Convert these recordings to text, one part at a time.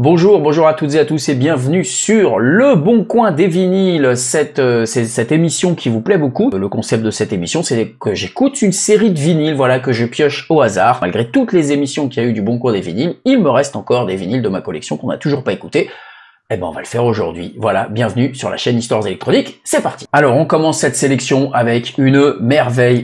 Bonjour à toutes et à tous et bienvenue sur Le Bon coin des vinyls, cette émission qui vous plaît beaucoup. Le concept de cette émission, c'est que j'écoute une série de vinyles, voilà, que je pioche au hasard. Malgré toutes les émissions qu'il y a eu du Bon coin des vinyles, il me reste encore des vinyles de ma collection qu'on n'a toujours pas écouté. Eh ben on va le faire aujourd'hui, voilà, bienvenue sur la chaîne Histoires Électroniques, c'est parti. Alors on commence cette sélection avec une merveille,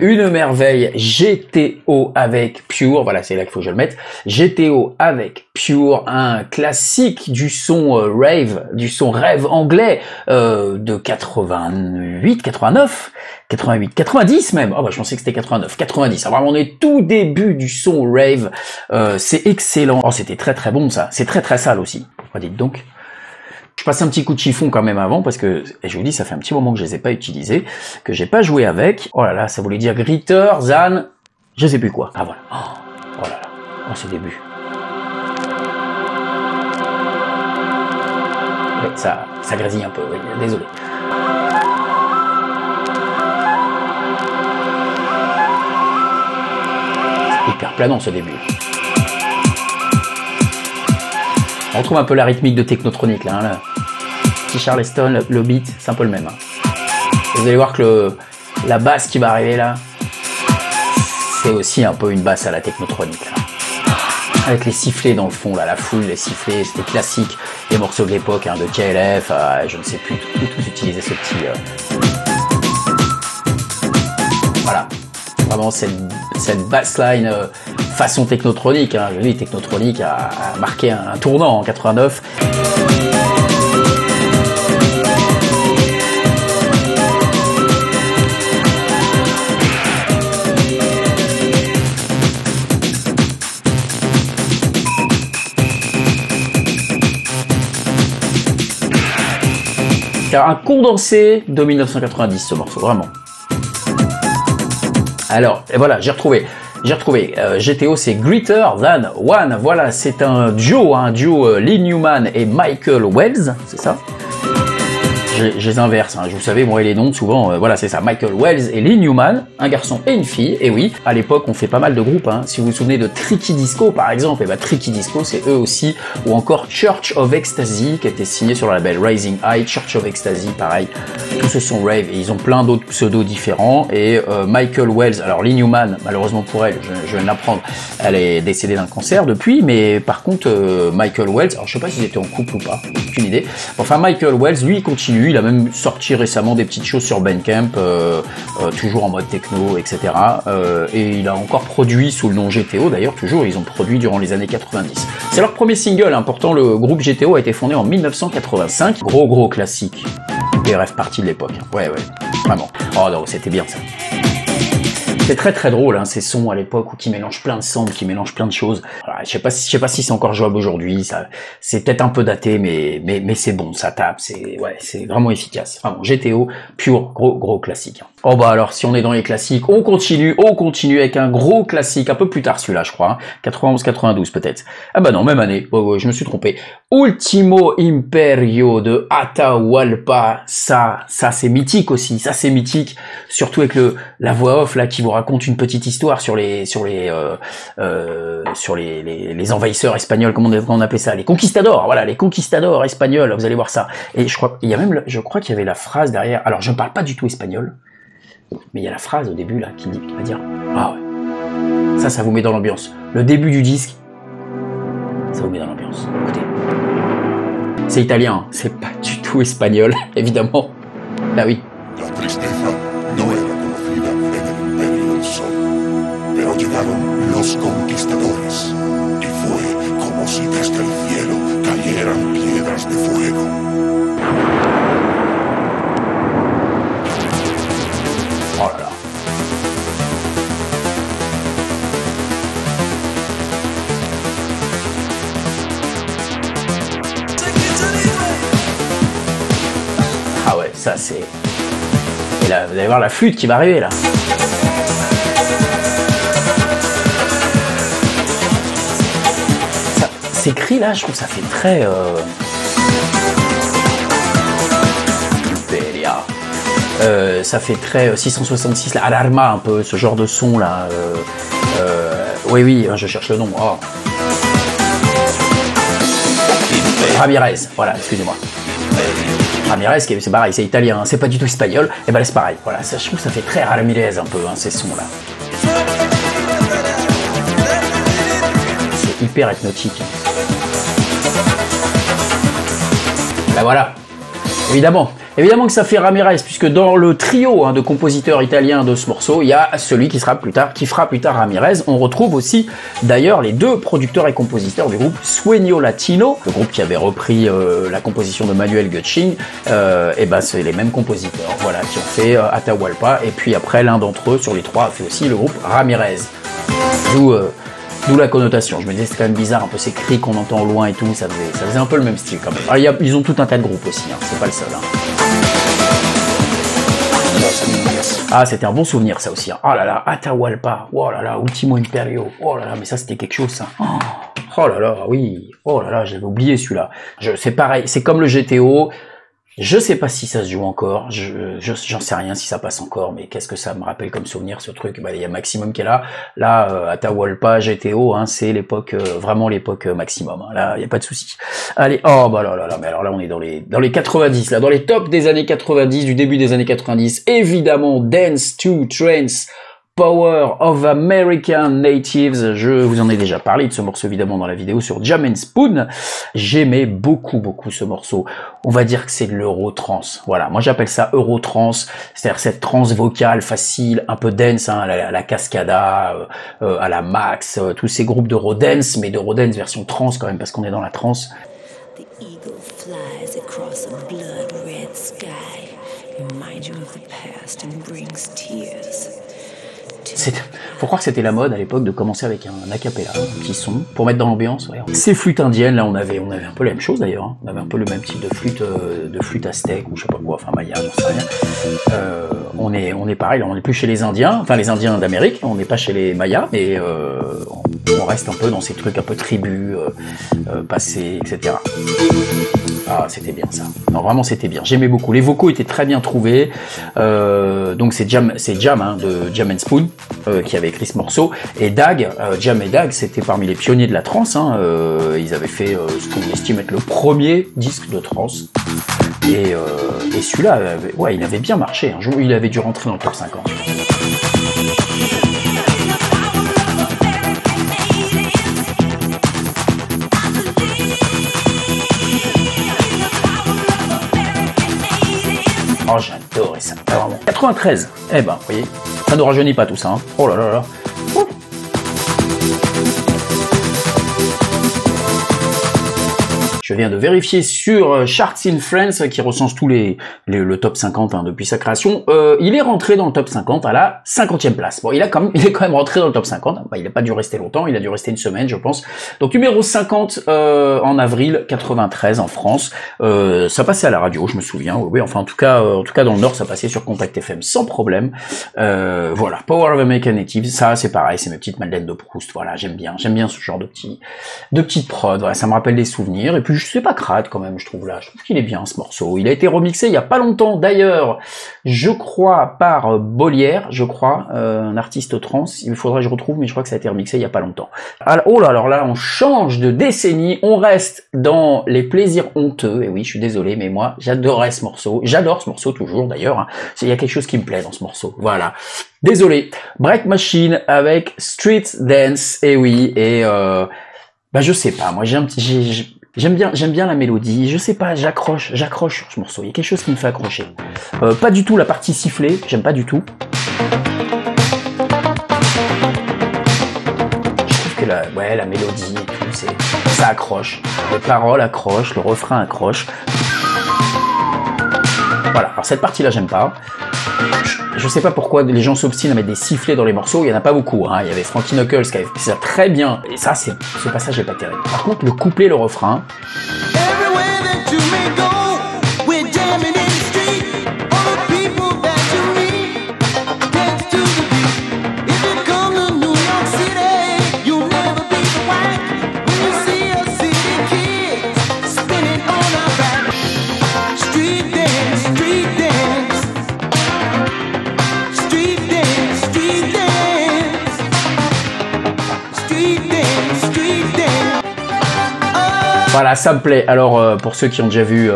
GTO avec Pure, voilà c'est là qu'il faut que je le mette, GTO avec Pure, un classique du son Rave, du son Rave anglais de 88, 89, 88, 90 même, oh bah je pensais que c'était 89, 90, alors on est tout début du son Rave, c'est excellent, oh c'était très très bon ça, c'est très très sale aussi, oh, dites donc. Je passe un petit coup de chiffon quand même avant parce que, et je vous dis, ça fait un petit moment que je les ai pas utilisés, que j'ai pas joué avec. Oh là là, ça voulait dire Gritter, Zan, je sais plus quoi. Ah voilà. Oh là là. Oh, c'est début. Oui, ça grésille un peu, oui, désolé. C'est hyper planant ce début. On retrouve un peu la rythmique de Technotronic là, là. Petit Charleston, le beat, c'est un peu le même. Vous allez voir que la basse qui va arriver là, c'est aussi un peu une basse à la Technotronic là. Avec les sifflets dans le fond là, la foule, les sifflets, c'était classique, des morceaux de l'époque hein, de KLF, je ne sais plus, tous utiliser ce petit... Voilà, vraiment cette bassline... façon Technotronic, hein. Je dis Technotronic a marqué un tournant en 89. C'est un condensé de 1990 ce morceau, vraiment. Alors, et voilà, j'ai retrouvé, GTO c'est Greater Than One, voilà c'est un duo Lee Newman et Michael Wells, c'est ça. Je les inverse, hein, vous savez moi et les noms souvent, voilà c'est ça, Michael Wells et Lee Newman, un garçon et une fille, et oui, à l'époque on fait pas mal de groupes, hein, si vous vous souvenez de Tricky Disco par exemple, et bah Tricky Disco c'est eux aussi, ou encore Church of Ecstasy qui était signé sur le label Rising High, Church of Ecstasy pareil, tous ce sont Rave, et ils ont plein d'autres pseudos différents, et Michael Wells, alors Lee Newman, malheureusement pour elle, je viens de l'apprendre, elle est décédée d'un cancer depuis, mais par contre Michael Wells, alors je sais pas s'ils étaient en couple ou pas, aucune idée, enfin Michael Wells lui il continue. Il a même sorti récemment des petites choses sur Bandcamp, toujours en mode techno, etc. Et il a encore produit sous le nom GTO, d'ailleurs toujours, ils ont produit durant les années 90. C'est leur premier single, hein, pourtant le groupe GTO a été fondé en 1985. Gros classique, des rêves partis de l'époque. Ouais, vraiment. Oh non, c'était bien ça. C'est très très drôle hein, ces sons à l'époque où qui mélangent plein de samples, qui mélangent plein de choses. Alors, je sais pas si c'est encore jouable aujourd'hui. Ça, c'est peut-être un peu daté, mais c'est bon, ça tape, c'est vraiment efficace. Enfin, bon, GTO, Pure, gros classique. Oh bah alors si on est dans les classiques, on continue avec un gros classique un peu plus tard celui-là, je crois, hein, 91-92 peut-être. Ah bah non, même année. Oh, je me suis trompé. Ultimo Imperio de Atahualpa, ça c'est mythique aussi, ça c'est mythique, surtout avec la voix off là qui vous raconte une petite histoire sur les envahisseurs espagnols, comment on appelait ça, les conquistadors, voilà, les conquistadors espagnols, vous allez voir ça. Et je crois qu'il y avait la phrase derrière. Alors je ne parle pas du tout espagnol, mais il y a la phrase au début là qui va dire ah ouais. Ça vous met dans l'ambiance. Le début du disque, ça vous met dans l'ambiance. Écoutez. C'est italien, hein. C'est pas du tout espagnol, évidemment. Bah oui. Oh là là. Ah ouais, ça c'est... Et là, vous allez voir la flûte qui va arriver là. Ces cris là, je trouve que ça fait très... ça fait très 666 là, Alarma un peu, ce genre de son là. Oui, je cherche le nom. Oh. Ramirez, voilà, excusez-moi. Ramirez, c'est pareil, c'est italien, hein, c'est pas du tout espagnol, et ben c'est pareil, voilà, ça, je trouve que ça fait très Ramirez un peu, hein, ces sons-là. C'est hyper hypnotique. Ben voilà, évidemment. Évidemment que ça fait Ramirez, puisque dans le trio de compositeurs italiens de ce morceau, il y a celui qui fera plus tard Ramirez. On retrouve aussi d'ailleurs les deux producteurs et compositeurs du groupe Sueño Latino, le groupe qui avait repris la composition de Manuel Gutsching. Et ben c'est les mêmes compositeurs, voilà, qui ont fait Atahualpa. Et puis après, l'un d'entre eux sur les trois a fait aussi le groupe Ramirez. D'où la connotation. Je me disais, c'est quand même bizarre, un peu ces cris qu'on entend au loin et tout, ça faisait un peu le même style quand même. Alors, ils ont tout un tas de groupes aussi, hein, c'est pas le seul. Hein. Ah, c'était un bon souvenir ça aussi. Hein. Oh là là, Atahualpa, oh là là, Ultimo Imperio, oh là là, mais ça c'était quelque chose ça. Oh là là, oui, oh là là, j'avais oublié celui-là. C'est pareil, c'est comme le GTO. Je sais pas si ça se joue encore, j'en sais rien si ça passe encore, mais qu'est-ce que ça me rappelle comme souvenir ce truc. Bah, y a Maxximum qui est là, Atahualpa, GTO, hein, c'est l'époque, vraiment l'époque Maxximum, hein, là, y a pas de souci. Allez, oh bah là là là, mais alors là on est dans les 90, là, dans les tops des années 90, du début des années 90, évidemment, Dance to Trance, Power of American Natives, je vous en ai déjà parlé de ce morceau évidemment dans la vidéo sur Jam and Spoon. J'aimais beaucoup ce morceau. On va dire que c'est de l'eurotrance. Voilà, moi j'appelle ça eurotrance, c'est-à-dire cette trance vocale facile, un peu dance, hein, à la Cascada, à la Max, tous ces groupes de Eurodance, mais de Eurodance version trance quand même parce qu'on est dans la trance. The eagle flies across a blood red sky, reminds you of the past and brings tears. Faut croire que c'était la mode à l'époque de commencer avec un acapella, un petit son, pour mettre dans l'ambiance. Ouais. Ces flûtes indiennes, là, on avait un peu la même chose d'ailleurs. Hein. On avait un peu le même type de flûte aztèque ou je sais pas quoi, enfin maya, j'en sais rien. On est pareil, là, on n'est plus chez les Indiens, enfin les Indiens d'Amérique, on n'est pas chez les Mayas, mais on reste un peu dans ces trucs un peu tribus, passés, etc. Ah, c'était bien ça. Non, vraiment, c'était bien. J'aimais beaucoup. Les vocaux étaient très bien trouvés. Donc, c'est Jam hein, de Jam and Spoon qui avait écrit ce morceau. Et Dag, Jam et Dag, c'était parmi les pionniers de la trance. Hein. Ils avaient fait ce qu'on estime être le premier disque de trance. Et celui-là, ouais, il avait bien marché. Un jour, il avait dû rentrer dans le top 50. Oh, j'adorais ça, vraiment. 93, eh ben, vous voyez, ça ne rajeunit pas tout ça, hein. Oh là là là. Ouh. Je viens de vérifier sur Charts in France, qui recense tous le top 50 hein, depuis sa création. Il est rentré dans le top 50 à la 50e place. Bon, il est quand même rentré dans le top 50. Bah, il n'a pas dû rester longtemps, il a dû rester une semaine, je pense. Donc, numéro 50 en avril 93 en France. Ça passait à la radio, je me souviens. Oui, enfin, en tout cas dans le Nord, ça passait sur Contact FM sans problème. Voilà, Power of American Natives, ça, c'est pareil, c'est mes petites madeleines de Proust. Voilà, j'aime bien ce genre de petites prods. Voilà, ça me rappelle des souvenirs. Et puis, je sais pas crade quand même, je trouve là. Je trouve qu'il est bien ce morceau. Il a été remixé il y a pas longtemps d'ailleurs, je crois par Bollière, je crois, un artiste trans. Il faudrait que je retrouve, mais je crois que ça a été remixé il y a pas longtemps. Alors, oh là, alors là, on change de décennie, on reste dans les plaisirs honteux. Et oui, je suis désolé, mais moi j'adorais ce morceau. J'adore ce morceau toujours d'ailleurs. Il y a quelque chose qui me plaît dans ce morceau. Voilà. Désolé. Break Machine avec Street Dance. Et oui, et bah je sais pas. Moi j'ai un petit. J'aime bien la mélodie, je sais pas, j'accroche sur ce morceau, il y a quelque chose qui me fait accrocher. Pas du tout la partie sifflée, j'aime pas du tout. Je trouve que la mélodie et tout, ça accroche. Les paroles accrochent, le refrain accroche. Voilà, alors cette partie-là, j'aime pas. Je sais pas pourquoi les gens s'obstinent à mettre des sifflets dans les morceaux, il y en a pas beaucoup, hein. Il y avait Frankie Knuckles qui avait fait ça très bien, et ça, ce passage est pas terrible. Par contre, le couplet, le refrain... Voilà, ça me plaît. Alors pour ceux qui ont déjà vu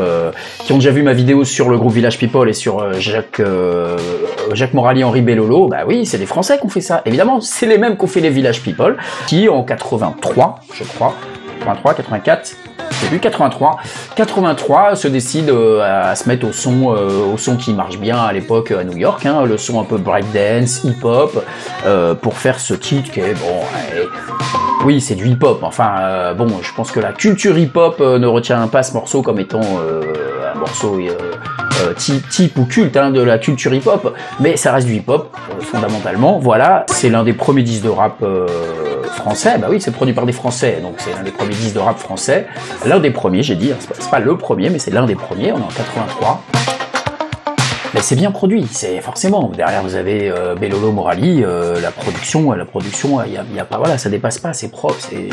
ma vidéo sur le groupe Village People et sur Jacques Morali, Henri Bellolo, bah oui, c'est les Français qui ont fait ça. Évidemment, c'est les mêmes qui ont fait les Village People, qui en 83, je crois, 83, 84. Début 83 se décide à se mettre au son qui marche bien à l'époque à New York, hein, le son un peu breakdance, hip-hop, pour faire ce titre qui est bon. Oui, c'est du hip-hop. Enfin, bon, je pense que la culture hip-hop ne retient pas ce morceau comme étant un morceau type ou culte, hein, de la culture hip-hop, mais ça reste du hip-hop fondamentalement. Voilà, c'est l'un des premiers disques de rap français. Bah oui, c'est produit par des Français, donc c'est l'un des premiers disques de rap français. L'un des premiers, j'ai dit. C'est pas le premier, mais c'est l'un des premiers. On est en 83. Mais c'est bien produit, c'est forcément. Derrière, vous avez Bellolo, Morali, la production, y a pas, voilà, ça dépasse pas, c'est propre, c'est...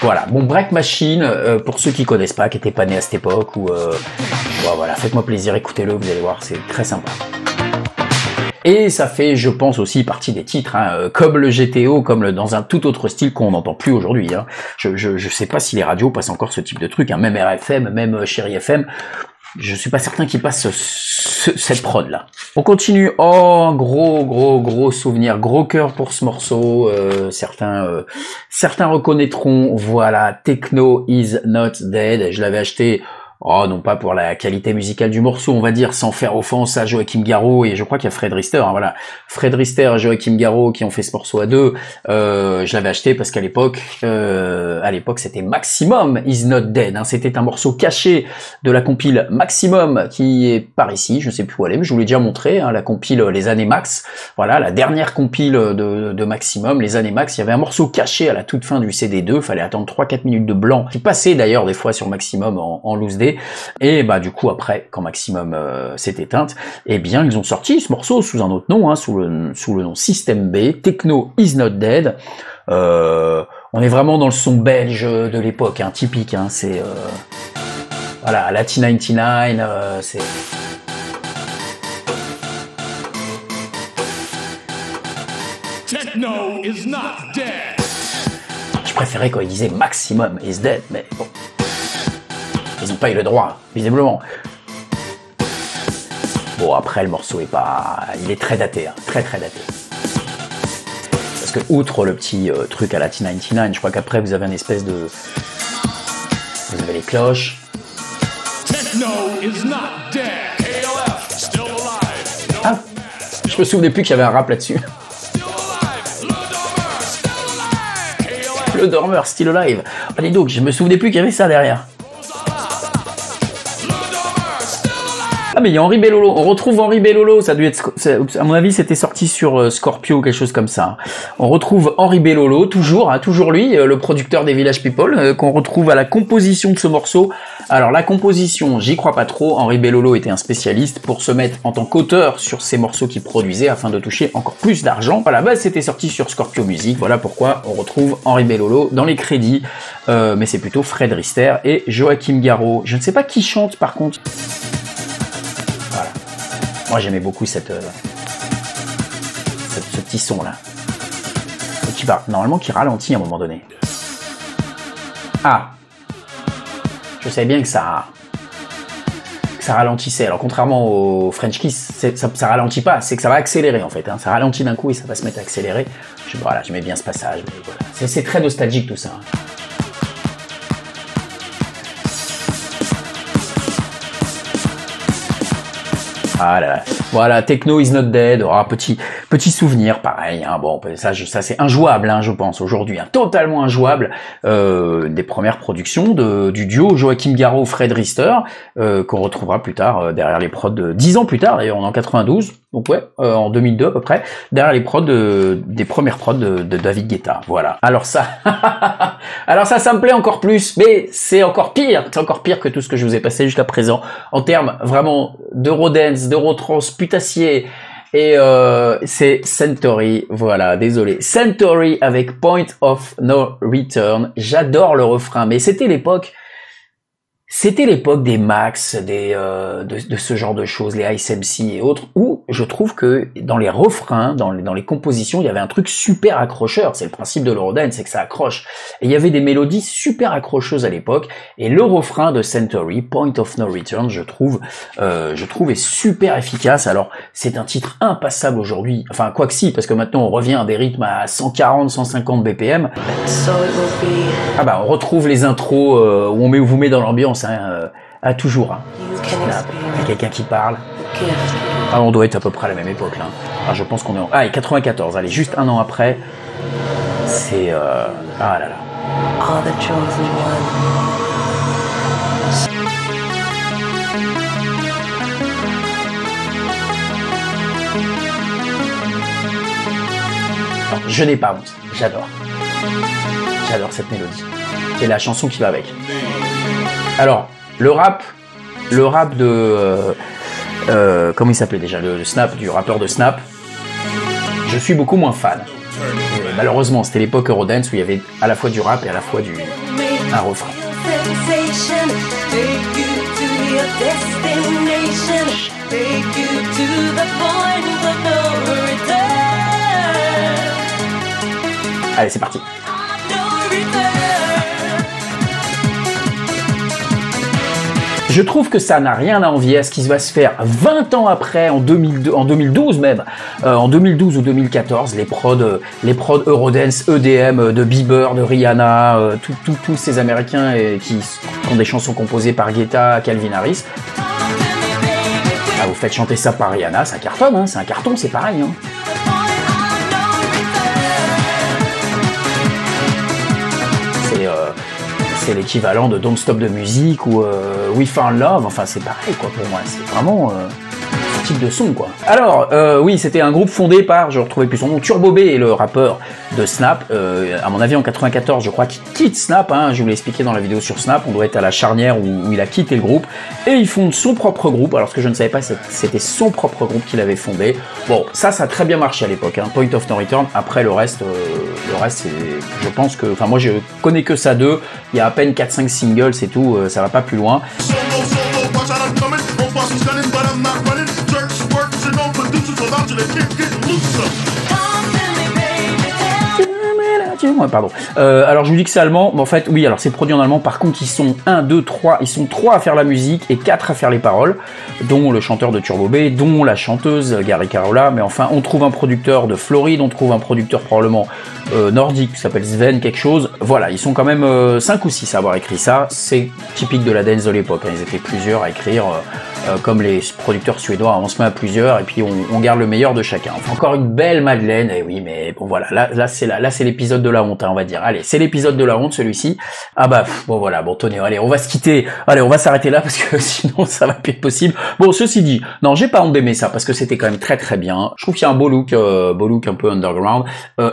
Voilà, bon, Break Machine, pour ceux qui connaissent pas, qui n'étaient pas nés à cette époque, ou... Bon, voilà, faites-moi plaisir, écoutez-le, vous allez voir, c'est très sympa. Et ça fait, je pense, aussi partie des titres, hein, comme le GTO, comme le, dans un tout autre style qu'on n'entend plus aujourd'hui. Hein. Je sais pas si les radios passent encore ce type de truc, hein, même RFM, même Chérie FM, je suis pas certain qu'ils passent cette prod là. On continue, oh, gros souvenir, gros cœur pour ce morceau, certains reconnaîtront, voilà, Techno is not dead, je l'avais acheté... Oh, non pas pour la qualité musicale du morceau, on va dire, sans faire offense à Joachim Garraud, et je crois qu'il y a Fred Rister, hein, voilà. Fred Rister et Joachim Garraud qui ont fait ce morceau à deux, je l'avais acheté parce qu'à l'époque, c'était Maxximum is not dead, hein, c'était un morceau caché de la compile Maxximum qui est par ici, je sais plus où elle est, mais je vous l'ai déjà montré, hein, la compile Les Années Max, voilà, la dernière compile de Maxximum, Les Années Max, il y avait un morceau caché à la toute fin du CD2, fallait attendre 3-4 minutes de blanc, qui passait d'ailleurs des fois sur Maxximum en loose day. Et bah du coup après, quand Maxximum s'est éteinte, eh bien ils ont sorti ce morceau sous un autre nom, hein, sous le nom System B, Techno is not dead. On est vraiment dans le son belge de l'époque, hein, typique, hein, c'est voilà, la T99, c'est... Techno is not dead. Je préférais quand ils disaient Maxximum is dead, mais bon. Ils n'ont pas eu le droit, visiblement. Bon, après, le morceau est pas... Il est très daté, hein. Très daté. Parce que, outre le petit truc à la T99, je crois qu'après, vous avez une espèce de... Vous avez les cloches. Ah, je me souvenais plus qu'il y avait un rap là-dessus. Le dormeur, still alive. Allez donc, je me souvenais plus qu'il y avait ça derrière. Ah mais il y a Henri Bellolo, on retrouve Henri Bellolo, ça a dû être, à mon avis c'était sorti sur Scorpio, quelque chose comme ça. On retrouve Henri Bellolo, toujours lui, le producteur des Village People, qu'on retrouve à la composition de ce morceau. Alors la composition, j'y crois pas trop, Henri Bellolo était un spécialiste pour se mettre en tant qu'auteur sur ces morceaux qu'il produisait afin de toucher encore plus d'argent. À la base c'était sorti sur Scorpio Music, voilà pourquoi on retrouve Henri Bellolo dans les crédits, mais c'est plutôt Fred Rister et Joachim Garraud. Je ne sais pas qui chante par contre. Moi j'aimais beaucoup ce petit son là, qui va normalement qui ralentit à un moment donné. Ah, je savais bien que ça ralentissait. Alors contrairement au French Kiss, ça ralentit pas, c'est que ça va accélérer en fait. Hein. Ça ralentit d'un coup et ça va se mettre à accélérer. Voilà, j'aimais bien ce passage. Voilà. C'est très nostalgique tout ça. Hein. Ah là là. Voilà, Techno is not dead, oh, petit souvenir, pareil, hein. Bon, ça c'est injouable, hein, je pense, aujourd'hui, hein. Totalement injouable, des premières productions du duo Joachim Garraud, Fred Rister, qu'on retrouvera plus tard, derrière les prods, 10 ans plus tard, d'ailleurs, on est en 92, donc ouais, en 2002 à peu près, derrière les prods, des premières prods de David Guetta, voilà. Alors ça, ça me plaît encore plus, mais c'est encore pire que tout ce que je vous ai passé jusqu'à présent, en termes vraiment d'Eurodance, d'Eurotrans putassier, et c'est Century, voilà, désolé, Century avec Point of No Return. J'adore le refrain, mais c'était l'époque, C'était l'époque des Max, de ce genre de choses, les Ice MC et autres, où je trouve que dans les refrains, dans les compositions, il y avait un truc super accrocheur. C'est le principe de l'Eurodance, c'est que ça accroche. Et il y avait des mélodies super accrocheuses à l'époque. Et le refrain de Century, Point of No Return, je trouve est super efficace. Alors, c'est un titre impassable aujourd'hui. Enfin, quoique si, parce que maintenant on revient à des rythmes à 140, 150 BPM. Ah bah, on retrouve les intros où on vous met dans l'ambiance. À toujours. Hein. Il y a quelqu'un qui parle. Ah, on doit être à peu près à la même époque. Là. Alors, je pense qu'on est en... Ah, et 94. Allez, juste un an après. C'est... Ah là là. Alors, je n'ai pas honte. J'adore. J'adore cette mélodie. C'est la chanson qui va avec. Alors, le rap de... comment il s'appelait déjà, le Snap, du rappeur de Snap, je suis beaucoup moins fan. Et malheureusement, c'était l'époque Eurodance où il y avait à la fois du rap et à la fois un refrain. Allez, c'est parti. Je trouve que ça n'a rien à envier à ce qui va se faire 20 ans après, en 2012 même, en 2012 ou 2014, les prods Eurodance, EDM de Bieber, de Rihanna, tous ces Américains qui ont des chansons composées par Guetta, Calvin Harris. Ah, vous faites chanter ça par Rihanna, ça cartonne, hein, c'est un carton, c'est pareil. Hein. C'est l'équivalent de Don't Stop the Music ou We Found Love, enfin c'est pareil quoi pour moi, c'est vraiment ce type de son quoi. Alors oui, c'était un groupe fondé par, je retrouvais plus son nom, Turbo B, et le rappeur de Snap, à mon avis en 94 je crois qu'il quitte Snap, hein, je vous l'ai expliqué dans la vidéo sur Snap, on doit être à la charnière où il a quitté le groupe, et il fonde son propre groupe, alors ce que je ne savais pas c'était son propre groupe qu'il avait fondé. Bon, ça a très bien marché à l'époque, hein, Point of No Return, après le reste c'est, je pense que, enfin moi je connais que ça d'eux, il y a à peine 4-5 singles c'est tout, ça va pas plus loin. Pardon. Alors je vous dis que c'est allemand, mais en fait oui, alors c'est produit en allemand, par contre ils sont 1, 2, 3, ils sont 3 à faire la musique et 4 à faire les paroles, dont le chanteur de Turbo B, dont la chanteuse Gary Carola, mais enfin on trouve un producteur de Floride, on trouve un producteur probablement nordique qui s'appelle Sven quelque chose, voilà, ils sont quand même 5 ou 6 à avoir écrit ça, c'est typique de la dance de l'époque, hein. Ils étaient plusieurs à écrire, comme les producteurs suédois, hein. On se met à plusieurs et puis on garde le meilleur de chacun, enfin, encore une belle madeleine, et oui mais bon voilà, là c'est l'épisode de la honte, hein, on va dire. Allez, c'est l'épisode de la honte celui-ci. Ah bah pff, bon voilà, bon tenez, allez, on va se quitter. Allez, on va s'arrêter là parce que sinon ça va plus être possible. Bon, ceci dit, non, j'ai pas honte d'aimer ça parce que c'était quand même très très bien. Je trouve qu'il y a un beau look un peu underground.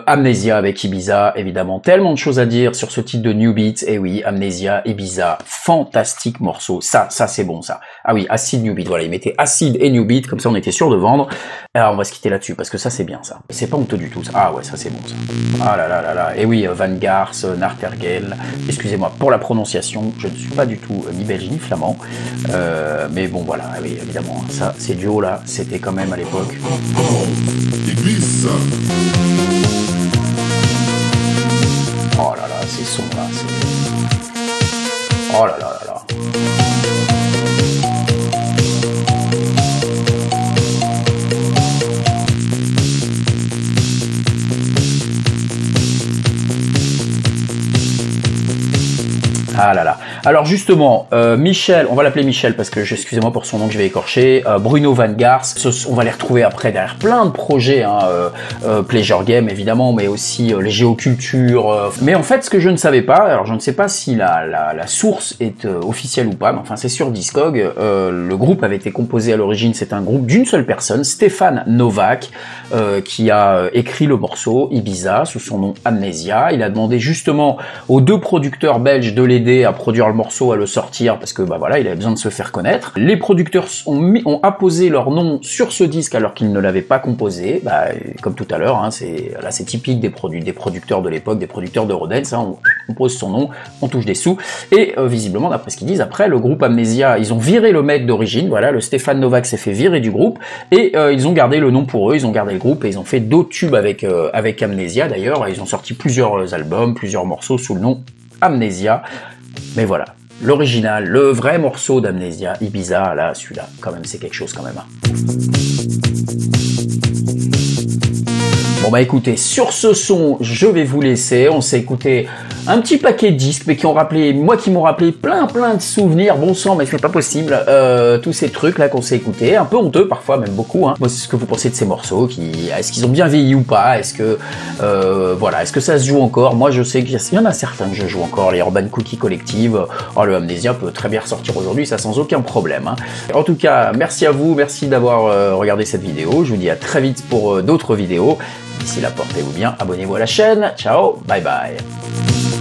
Amnesia avec Ibiza, évidemment, tellement de choses à dire sur ce titre de New Beat. Et oui, Amnesia, Ibiza, fantastique morceau. Ça c'est bon ça. Ah oui, Acid New Beat. Voilà, ils mettaient Acid et New Beat, comme ça on était sûr de vendre. Alors on va se quitter là-dessus parce que ça c'est bien ça. C'est pas honteux du tout ça. Ah ouais, ça c'est bon ça. Ah là là là là. Et oui, Van Gars, Nartergel, excusez-moi pour la prononciation, je ne suis pas du tout ni belge ni flamand, mais bon voilà, oui, évidemment, ça, ces duos là, c'était quand même à l'époque. Oh là là, ces sons là, c'est... Oh là là là là. Ah là là. Alors justement, Michel, on va l'appeler Michel parce que, excusez-moi pour son nom que je vais écorcher, Bruno Van Gars, on va les retrouver après derrière plein de projets, hein, Pleasure Game évidemment, mais aussi les géocultures. Mais en fait, ce que je ne savais pas, alors je ne sais pas si la source est officielle ou pas, mais enfin c'est sur Discog, le groupe avait été composé à l'origine, c'est un groupe d'une seule personne, Stéphane Novak, qui a écrit le morceau Ibiza sous son nom Amnesia. Il a demandé justement aux deux producteurs belges de l'aider à produire le morceau à le sortir parce que bah voilà, il avait besoin de se faire connaître. Les producteurs ont apposé leur nom sur ce disque alors qu'ils ne l'avaient pas composé. Bah, comme tout à l'heure, hein, c'est typique des producteurs de l'époque, des producteurs d'Eurodance, hein, on pose son nom, on touche des sous. Et visiblement, d'après ce qu'ils disent, après le groupe Amnesia, ils ont viré le mec d'origine, voilà, le Stéphane Novak s'est fait virer du groupe et ils ont gardé le nom pour eux, ils ont gardé le groupe et ils ont fait d'autres tubes avec, avec Amnesia d'ailleurs. Ils ont sorti plusieurs albums, plusieurs morceaux sous le nom Amnesia, mais voilà, l'original, le vrai morceau d'Amnesia, Ibiza, là, celui-là, quand même, c'est quelque chose quand même. Bon bah écoutez, sur ce son, je vais vous laisser, on s'est écouté un petit paquet de disques, mais qui m'ont rappelé plein de souvenirs, bon sang, mais c'est pas possible, tous ces trucs là qu'on s'est écoutés, un peu honteux parfois, même beaucoup, hein. Moi, c'est ce que vous pensez de ces morceaux, est-ce qu'ils ont bien vieilli ou pas, est-ce que ça se joue encore? Moi je sais qu'il y en a certains que je joue encore, les Urban Cookie Collective, oh, le Amnesia peut très bien ressortir aujourd'hui, ça sans aucun problème, hein. En tout cas, merci à vous, merci d'avoir regardé cette vidéo, je vous dis à très vite pour d'autres vidéos. D'ici là, portez-vous bien, abonnez-vous à la chaîne. Ciao, bye bye.